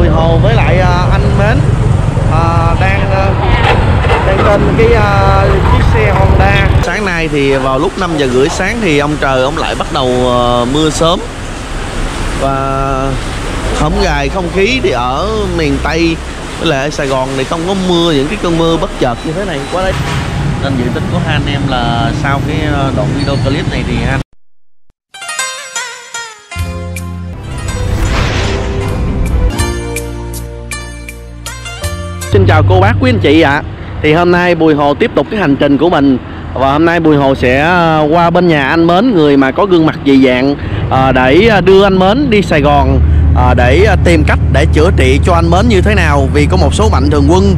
Bùi Hồ với lại anh Mến đang tên cái chiếc xe Honda. Sáng nay thì vào lúc 5 giờ rưỡi sáng thì ông trời ông lại bắt đầu mưa sớm. Và hổng gài không khí thì ở miền Tây với lại Sài Gòn thì không có mưa, những cái cơn mưa bất chợt như thế này quá đấy. Nên dự tính của hai anh em là sau cái đoạn video clip này thì anh xin chào cô bác quý anh chị ạ. Thì hôm nay Bùi Hồ tiếp tục cái hành trình của mình. Và hôm nay Bùi Hồ sẽ qua bên nhà anh Mến, người mà có gương mặt dị dạng, để đưa anh Mến đi Sài Gòn để tìm cách để chữa trị cho anh Mến như thế nào. Vì có một số mạnh thường quân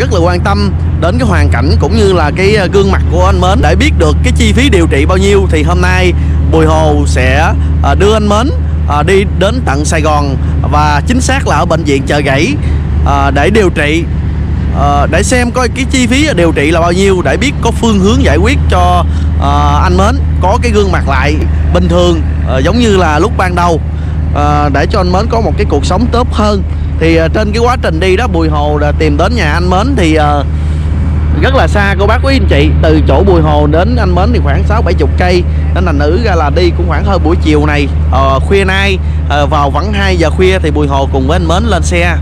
rất là quan tâm đến cái hoàn cảnh cũng như là cái gương mặt của anh Mến, để biết được cái chi phí điều trị bao nhiêu. Thì hôm nay Bùi Hồ sẽ đưa anh Mến đi đến tận Sài Gòn, và chính xác là ở bệnh viện Chợ Rẫy, để điều trị, để xem coi cái chi phí điều trị là bao nhiêu, để biết có phương hướng giải quyết cho anh Mến có cái gương mặt lại bình thường giống như là lúc ban đầu, để cho anh Mến có một cái cuộc sống tốt hơn. Thì trên cái quá trình đi đó, Bùi Hồ đã tìm đến nhà anh Mến thì rất là xa cô bác quý anh chị. Từ chỗ Bùi Hồ đến anh Mến thì khoảng 60-70 cây, nên thành nữ ra là đi cũng khoảng hơi buổi chiều này, khuya nay, vào vẫn 2 giờ khuya thì Bùi Hồ cùng với anh Mến lên xe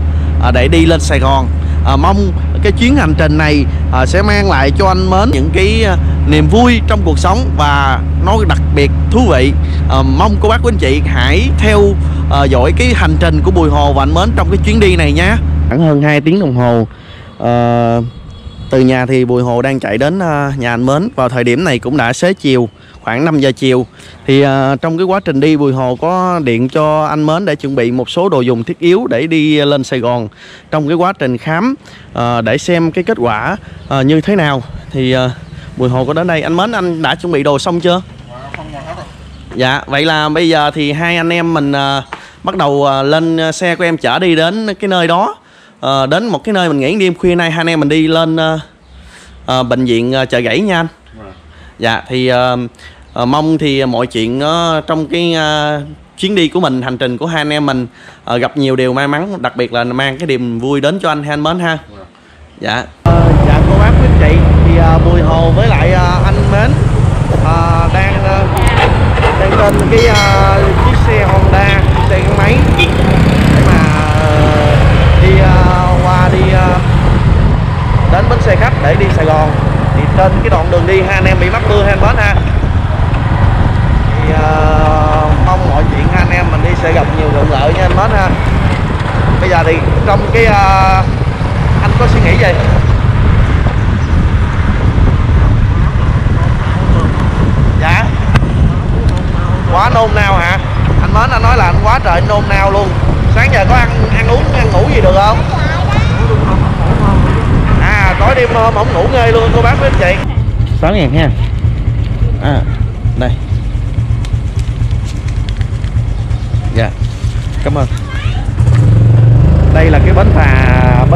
để đi lên Sài Gòn. Mong cái chuyến hành trình này sẽ mang lại cho anh Mến những cái niềm vui trong cuộc sống, và nó đặc biệt thú vị. Mong cô bác quý anh chị hãy theo dõi cái hành trình của Bùi Hồ và anh Mến trong cái chuyến đi này nhé. Khoảng hơn 2 tiếng đồng hồ từ nhà thì Bùi Hồ đang chạy đến nhà anh Mến. Vào thời điểm này cũng đã xế chiều, khoảng 5 giờ chiều. Thì trong cái quá trình đi, Bùi Hồ có điện cho anh Mến để chuẩn bị một số đồ dùng thiết yếu để đi lên Sài Gòn. Trong cái quá trình khám để xem cái kết quả như thế nào thì Bùi Hồ có đến đây. Anh Mến, anh đã chuẩn bị đồ xong chưa? Dạ, vậy là bây giờ thì hai anh em mình bắt đầu lên xe của em chở đi đến cái nơi đó. Đến một cái nơi mình nghỉ đêm, khuya nay hai anh em mình đi lên bệnh viện Chợ Rẫy nha anh. Dạ thì mong thì mọi chuyện trong cái chuyến đi của mình, hành trình của hai anh em mình gặp nhiều điều may mắn, đặc biệt là mang cái niềm vui đến cho anh Mến ha. Dạ. Dạ cô bác quý chị, thì Bùi Hồ với lại anh Mến đang lên cái chiếc xe Honda, xe gắn máy để mà đi qua đến bến xe khách để đi Sài Gòn. Thì trên cái đoạn đường đi hai anh em bị mắc mưa hai anh Mến ha. Thì mong mọi chuyện hai anh em mình đi sẽ gặp nhiều thuận lợi nha anh Mến ha. Bây giờ thì trong cái anh có suy nghĩ gì? Dạ. Quá nôn nao hả? Anh Mến anh nói là anh quá trời anh nôn nao luôn. Sáng giờ có ăn uống ăn ngủ gì được không? À, tối đêm hôm ổng ngủ ngơi luôn cô bác với anh chị. 6.000 ha. À, đây. Dạ. Cảm ơn. Đây là cái bến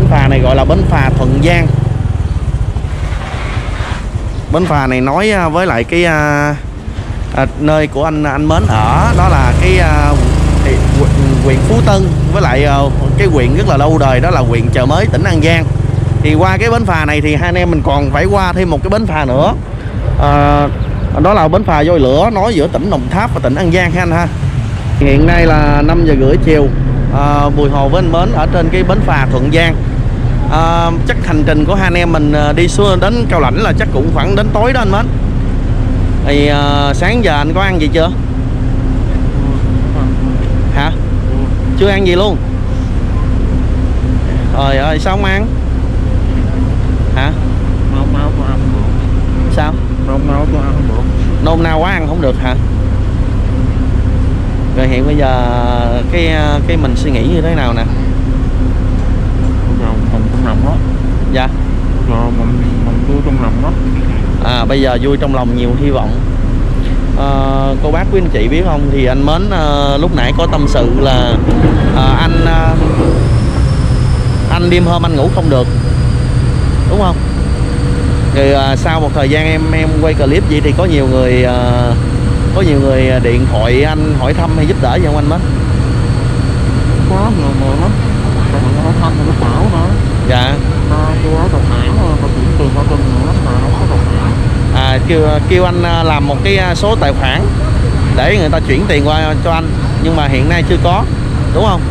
phà này gọi là bến phà Thuận Giang. Bến phà này nói với lại cái nơi của anh Mến ở, đó là cái huyện Phú Tân với lại cái huyện rất là lâu đời, đó là huyện Chợ Mới, tỉnh An Giang. Thì qua cái bến phà này thì hai anh em mình còn phải qua thêm một cái bến phà nữa, đó là bến phà Dôi Lửa, nối giữa tỉnh Đồng Tháp và tỉnh An Giang ha anh ha. Hiện nay là 5 giờ rưỡi chiều, Bùi Hồ với anh Mến ở trên cái bến phà Thuận Giang. Chắc hành trình của hai anh em mình đi xuống đến Cao Lãnh là chắc cũng khoảng đến tối đó anh Mến. Thì sáng giờ anh có ăn gì chưa? Hả? Chưa ăn gì luôn? Trời ơi, sao không ăn? Hả? Sao? Nôn nao quá ăn không được hả? Rồi hiện bây giờ cái mình suy nghĩ như thế nào nè? Mình trong lòng đó. Dạ. Rồi mình vui trong lòng đó. À, bây giờ vui trong lòng, nhiều hy vọng. Cô bác quý anh chị biết không, thì anh Mến lúc nãy có tâm sự là anh đêm hôm anh ngủ không được, đúng không? Thì sau một thời gian em quay clip vậy thì có nhiều người điện thoại anh hỏi thăm hay giúp đỡ gì không anh Mến? Có nhiều người lắm. Dạ. Tôi ở Đồng Tháp mà chuyển tiền qua kênh nữa mà không có Đồng Tháp. À, kêu anh làm một cái số tài khoản để người ta chuyển tiền qua cho anh, nhưng mà hiện nay chưa có, đúng không?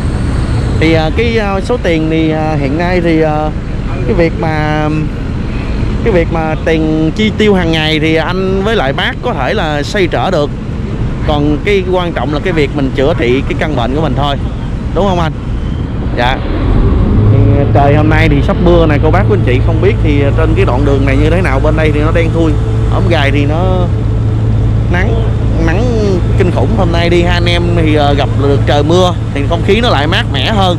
Thì cái số tiền thì hiện nay thì cái việc mà tiền chi tiêu hàng ngày thì anh với lại bác có thể là xoay trở được. Còn cái quan trọng là cái việc mình chữa trị cái căn bệnh của mình thôi, đúng không anh? Dạ. Thì trời hôm nay thì sắp mưa này, cô bác quý anh chị không biết thì trên cái đoạn đường này như thế nào. Bên đây thì nó đen thui, ống gài thì nó nắng kinh khủng. Hôm nay đi hai anh em thì gặp được trời mưa thì không khí nó lại mát mẻ hơn,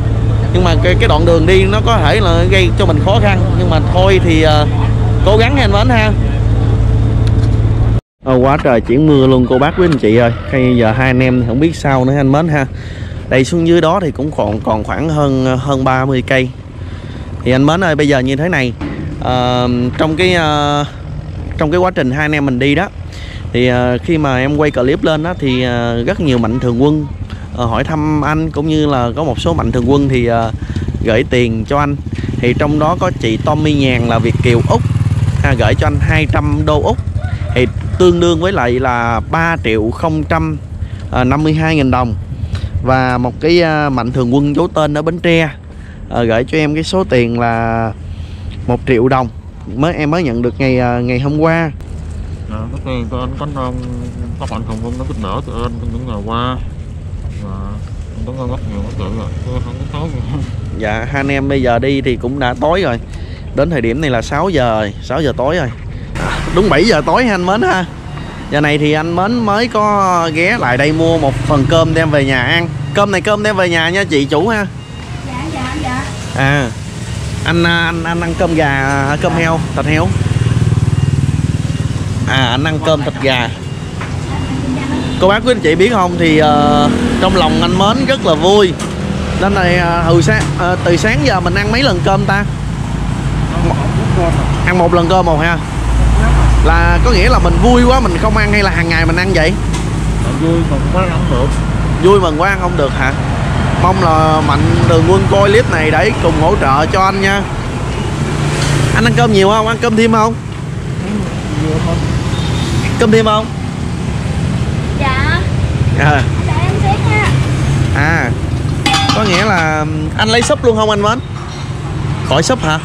nhưng mà cái đoạn đường đi nó có thể là gây cho mình khó khăn, nhưng mà thôi thì cố gắng anh Mến ha. Quá trời chuyển mưa luôn cô bác quý anh chị ơi. Bây giờ hai anh em không biết sao nữa anh Mến ha. Đây xuống dưới đó thì cũng còn khoảng hơn 30 cây. Thì anh Mến ơi, bây giờ như thế này, trong cái quá trình hai anh em mình đi đó thì khi mà em quay clip lên đó thì rất nhiều mạnh thường quân hỏi thăm anh, cũng như là có một số mạnh thường quân thì gửi tiền cho anh. Thì trong đó có chị Tommy Nhàn là Việt kiều Úc gửi cho anh 200 đô Úc, thì tương đương với lại là 3.052.000 đồng. Và một cái mạnh thường quân giấu tên ở Bến Tre gửi cho em cái số tiền là 1 triệu đồng, em mới nhận được ngày hôm qua. Rất là cho anh các bạn thường quân đã giúp đỡ tụi anh trong những ngày qua, và anh cảm ơn rất nhiều các bạn rồi. Tôi không có tối rồi. Dạ, hai anh em bây giờ đi thì cũng đã tối rồi. Đến thời điểm này là 6 giờ tối rồi. Đúng 7 giờ tối anh Mến ha. Giờ này thì anh Mến mới có ghé lại đây mua một phần cơm đem về nhà ăn. Cơm này cơm đem về nhà nha chị chủ ha. Dạ dạ dạ. À. Anh ăn cơm gà, cơm heo, thịt heo. À, anh ăn cơm thịt gà. Cô bác quý anh chị biết không thì trong lòng anh Mến rất là vui. Nên này từ sáng giờ mình ăn mấy lần cơm ta? Ăn một lần cơm một ha. Là có nghĩa là mình vui quá mình không ăn, hay là hàng ngày mình ăn vậy? Vui mừng quá ăn không được. Vui mừng quá ăn không được hả? Mong là mạnh thường quân coi clip này để cùng hỗ trợ cho anh nha. Anh ăn cơm nhiều không? Ăn cơm thêm không? Cơm thêm không? Dạ. À. Để em xếp nha. À. Có nghĩa là anh lấy súp luôn không anh Mến? Khỏi súp hả?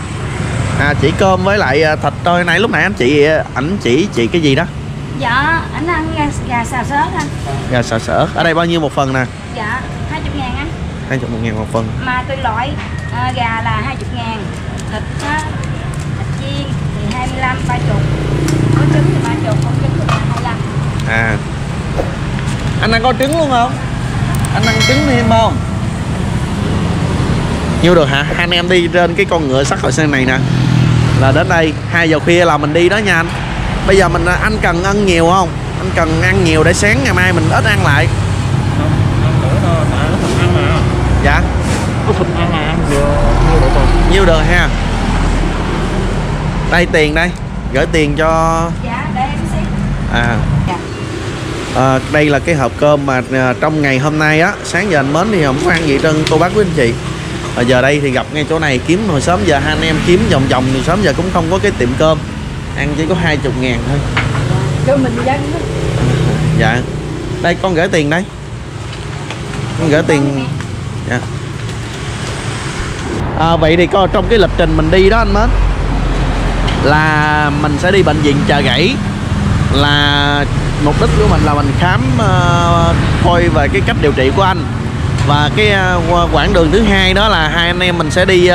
À, chỉ cơm với lại thịt thôi. Nãy lúc nãy anh chỉ chị cái gì đó? Dạ, anh ăn gà xào sớ anh. Gà xào sớ. Ở đây bao nhiêu một phần nè? Dạ, 20.000 anh. 20.000 một phần. Mà tùy loại gà là 20.000, thịt á, thịt chiên thì 25, 30. Có trứng thì 30, không trứng thì 25. À. Anh ăn có trứng luôn không? Anh ăn trứng thêm không? Nhiêu được hả? Hai anh em đi trên cái con ngựa sắt hồi sen này nè. Là đến đây 2 giờ khuya là mình đi đó nha anh. Bây giờ mình anh cần ăn nhiều không? Anh cần ăn nhiều để sáng ngày mai mình ít ăn lại. Không, ăn nữa thôi, tại nó thịt ăn mà. Dạ. Có thịt ăn mà ăn vừa nhiêu được thôi. Nhiêu được ha. Đây tiền đây, gửi tiền cho. Dạ, để em xí. À. Dạ. Đây là cái hộp cơm mà trong ngày hôm nay á, sáng giờ anh Mến thì không có ăn gì trơn cô bác quý anh chị. Và giờ đây thì gặp ngay chỗ này kiếm hồi sớm giờ hai anh em kiếm vòng thì sớm giờ cũng không có cái tiệm cơm. Ăn chỉ có 20.000 thôi. Cho mình dân. Dạ. Đây con gửi tiền đây. Con gửi tiền. Dạ. À, vậy thì coi trong cái lịch trình mình đi đó anh Mến, là mình sẽ đi bệnh viện Chợ Rẫy, là mục đích của mình là mình khám coi về cái cách điều trị của anh. Và cái quãng đường thứ hai đó là hai anh em mình sẽ đi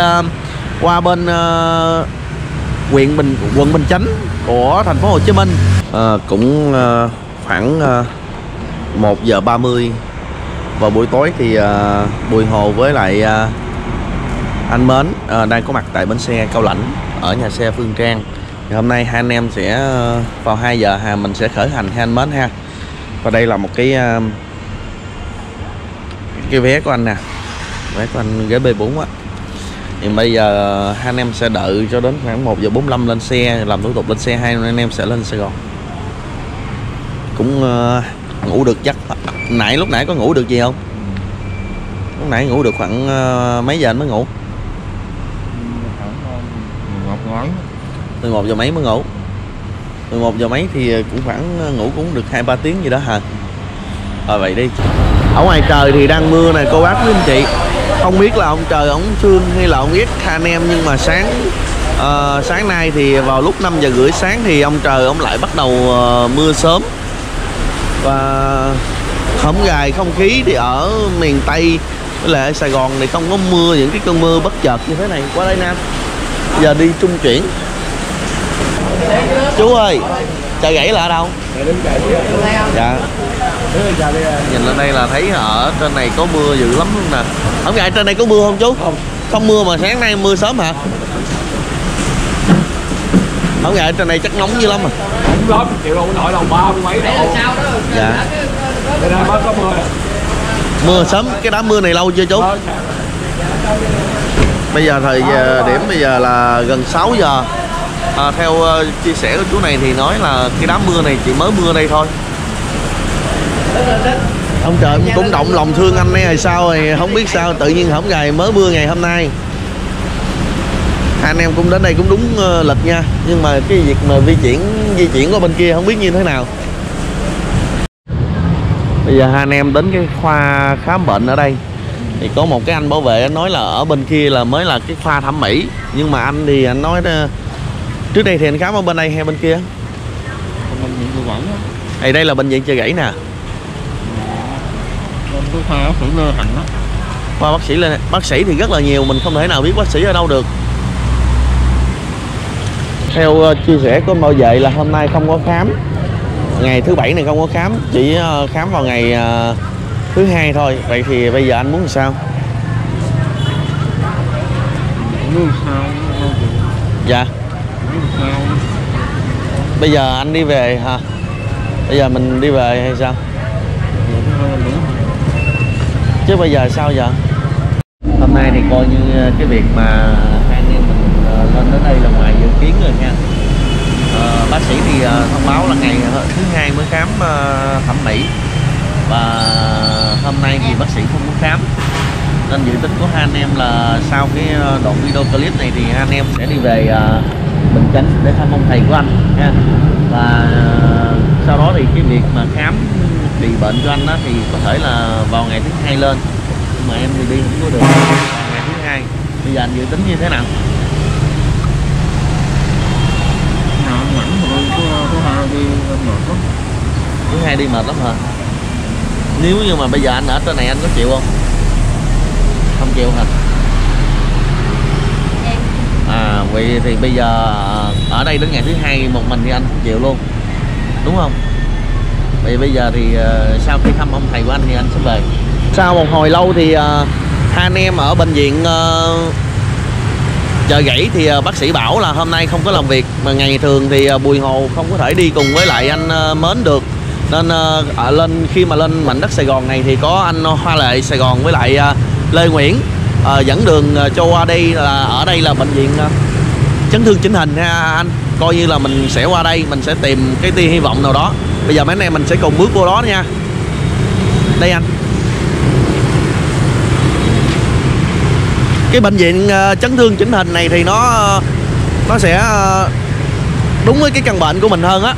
qua bên quận Bình Chánh của thành phố Hồ Chí Minh. Cũng khoảng 1 giờ 30 vào buổi tối thì Bùi Hồ với lại anh Mến đang có mặt tại bến xe Cao Lãnh ở nhà xe Phương Trang. Thì hôm nay hai anh em sẽ vào 2 giờ mình sẽ khởi hành hai anh Mến ha. Và đây là một cái vé của anh nè, vé của anh ghế B4 á. Thì bây giờ hai anh em sẽ đợi cho đến khoảng 1 giờ 45 lên xe, làm thủ tục lên xe, hai anh em sẽ lên Sài Gòn. Cũng ngủ được chắc lúc nãy có ngủ được gì không? Lúc nãy ngủ được khoảng mấy giờ anh mới ngủ? Khoảng ngủ. 11 giờ mấy mới ngủ. 11 giờ mấy thì cũng khoảng ngủ cũng được 2-3 tiếng gì đó hả? Rồi vậy đi. Ở ngoài trời thì đang mưa này cô bác với anh chị. Không biết là ông trời ổng sương hay là ổng yết khan em, nhưng mà sáng nay thì vào lúc 5 giờ rưỡi sáng thì ông trời ổng lại bắt đầu mưa sớm. Và hổng gài không khí thì ở miền Tây với lại Sài Gòn thì không có mưa, những cái cơn mưa bất chợt như thế này. Qua đây Nam giờ đi trung chuyển. Chú ơi, Chợ Rẫy là ở đâu? Dạ. Nhìn lên đây là thấy ở trên này có mưa dữ lắm luôn nè. Không ngại trên này có mưa không chú? Không. Không mưa mà sáng nay mưa sớm hả? Không ngại trên này chắc nóng dữ lắm à. Nóng lắm, chịu không nổi đâu, 30 mấy độ. Dạ. Đây này mới có mưa. Mưa sớm, cái đám mưa này lâu chưa chú? Bây giờ thời điểm bây giờ là gần 6 giờ. À, theo chia sẻ của chú này thì nói là cái đám mưa này chỉ mới mưa đây thôi. Ông trời cũng động lòng thương anh ấy hay sao, rồi không biết sao tự nhiên hổng ngày mới mưa ngày hôm nay. Hai anh em cũng đến đây cũng đúng lịch nha, nhưng mà cái việc mà di chuyển qua bên kia không biết như thế nào. Bây giờ hai anh em đến cái khoa khám bệnh ở đây thì có một cái anh bảo vệ nói là ở bên kia là mới là cái khoa thẩm mỹ, nhưng mà anh thì anh nói trước đây thì anh khám ở bên đây hay bên kia? Bệnh viện tư vấn. Thì đây là bệnh viện Chợ Rẫy nè. Khoa bác sĩ Lê Thành đó. Khoa bác sĩ Lê, bác sĩ thì rất là nhiều, mình không thể nào biết bác sĩ ở đâu được. Theo chia sẻ của bảo vệ là hôm nay không có khám. Ngày thứ bảy này không có khám, chỉ khám vào ngày thứ hai thôi. Vậy thì bây giờ anh muốn làm sao? Muốn sao? Dạ. Bây giờ anh đi về hả? Bây giờ mình đi về hay sao? Chứ bây giờ sao giờ? Hôm nay thì coi như cái việc mà hai anh em mình lên đến đây là ngoài dự kiến rồi nha. Bác sĩ thì thông báo là ngày thứ hai mới khám thẩm mỹ, và hôm nay thì bác sĩ không muốn khám, nên dự tính của hai anh em là sau cái đoạn video clip này thì hai anh em sẽ đi về Bình Chánh để thăm ông thầy của anh nha. Và sau đó thì cái việc mà khám bị bệnh cho anh đó thì có thể là vào ngày thứ hai lên, nhưng mà em thì đi không có được ngày thứ hai. Bây giờ anh dự tính như thế nào? Thứ hai đi mệt lắm hả? Nếu như mà bây giờ anh ở trên này anh có chịu không? Không chịu hả? À vậy thì bây giờ ở đây đến ngày thứ hai một mình thì anh không chịu luôn, đúng không? Vậy bây giờ thì sau khi thăm ông thầy của anh thì anh sẽ về. Sau một hồi lâu thì hai anh em ở bệnh viện Chợ Rẫy thì bác sĩ bảo là hôm nay không có làm việc, mà ngày thường thì Bùi Hồ không có thể đi cùng với lại anh Mến được, nên khi mà lên mảnh đất Sài Gòn này thì có anh Hoa Lệ Sài Gòn với lại Lê Nguyễn dẫn đường cho qua đây. Là ở đây là bệnh viện chấn thương chỉnh hình ha anh, coi như là mình sẽ qua đây mình sẽ tìm cái tia hy vọng nào đó. Bây giờ mấy anh em mình sẽ cùng bước vô đó nha. Đây anh, cái bệnh viện chấn thương chỉnh hình này thì nó sẽ đúng với cái căn bệnh của mình hơn á.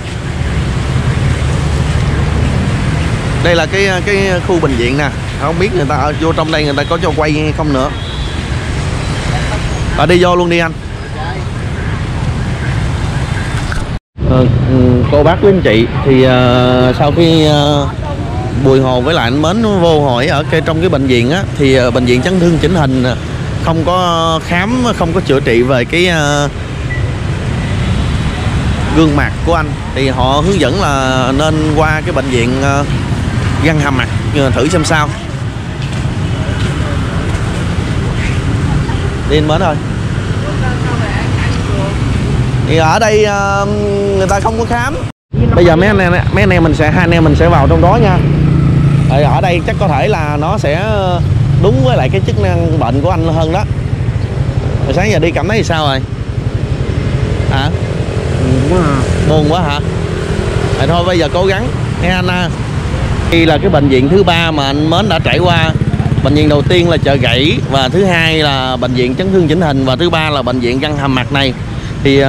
Đây là cái khu bệnh viện nè, không biết người ta ở vô trong đây người ta có cho quay hay không nữa. Đi vô luôn đi anh. Cô bác với anh chị thì sau khi Bùi Hồ với lại anh Mến vô hỏi ở trong cái bệnh viện á, thì bệnh viện chấn thương chỉnh hình không có khám, không có chữa trị về cái gương mặt của anh, thì họ hướng dẫn là nên qua cái bệnh viện Răng Hàm Mặt thử xem sao. Đi anh Mến thôi. Thì ở đây người ta không có khám. Bây giờ hai anh em mình sẽ vào trong đó nha. Ở đây chắc có thể là nó sẽ đúng với lại cái chức năng bệnh của anh hơn đó. Hồi sáng giờ đi cảm thấy sao rồi? Hả? Buồn quá hả? Thì thôi bây giờ cố gắng nghe anh ha. Đây là cái bệnh viện thứ ba mà anh Mến đã trải qua. Bệnh viện đầu tiên là Chợ Rẫy, và thứ hai là bệnh viện chấn thương chỉnh hình, và thứ ba là bệnh viện Răng Hàm Mặt này. Thì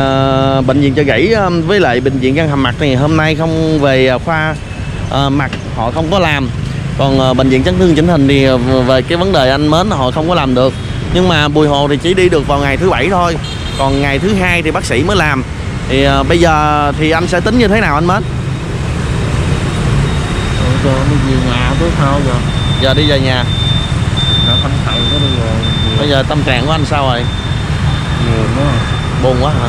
bệnh viện Chợ Rẫy với lại bệnh viện Răng Hàm Mặt thì hôm nay không về khoa mặt, họ không có làm. Còn bệnh viện Chấn thương Chỉnh hình thì về cái vấn đề anh Mến họ không có làm được. Nhưng mà Bùi Hồ thì chỉ đi được vào ngày thứ Bảy thôi, còn ngày thứ Hai thì bác sĩ mới làm. Thì bây giờ thì anh sẽ tính như thế nào anh Mến? Giờ đi về nhà tới sao giờ? Giờ đi về nhà. Đã tâm trạng của bây giờ. Bây giờ tâm trạng của anh sao rồi? Buồn quá. Buồn quá hả?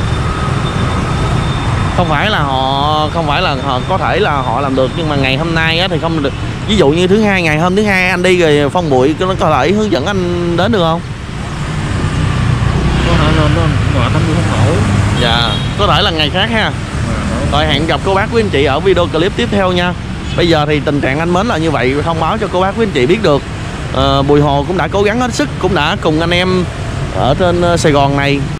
Không phải là họ có thể là họ làm được, nhưng mà ngày hôm nay á thì không được. Ví dụ như thứ Hai, ngày hôm thứ Hai anh đi rồi phong bụi, nó có thể hướng dẫn anh đến được không? Có thể lên đó, ngọt lắm không nổi. Dạ, có thể là ngày khác ha. Rồi hẹn gặp cô bác quý anh chị ở video clip tiếp theo nha. Bây giờ thì tình trạng anh Mến là như vậy, thông báo cho cô bác quý anh chị biết được. Bùi Hồ cũng đã cố gắng hết sức, cũng đã cùng anh em ở trên Sài Gòn này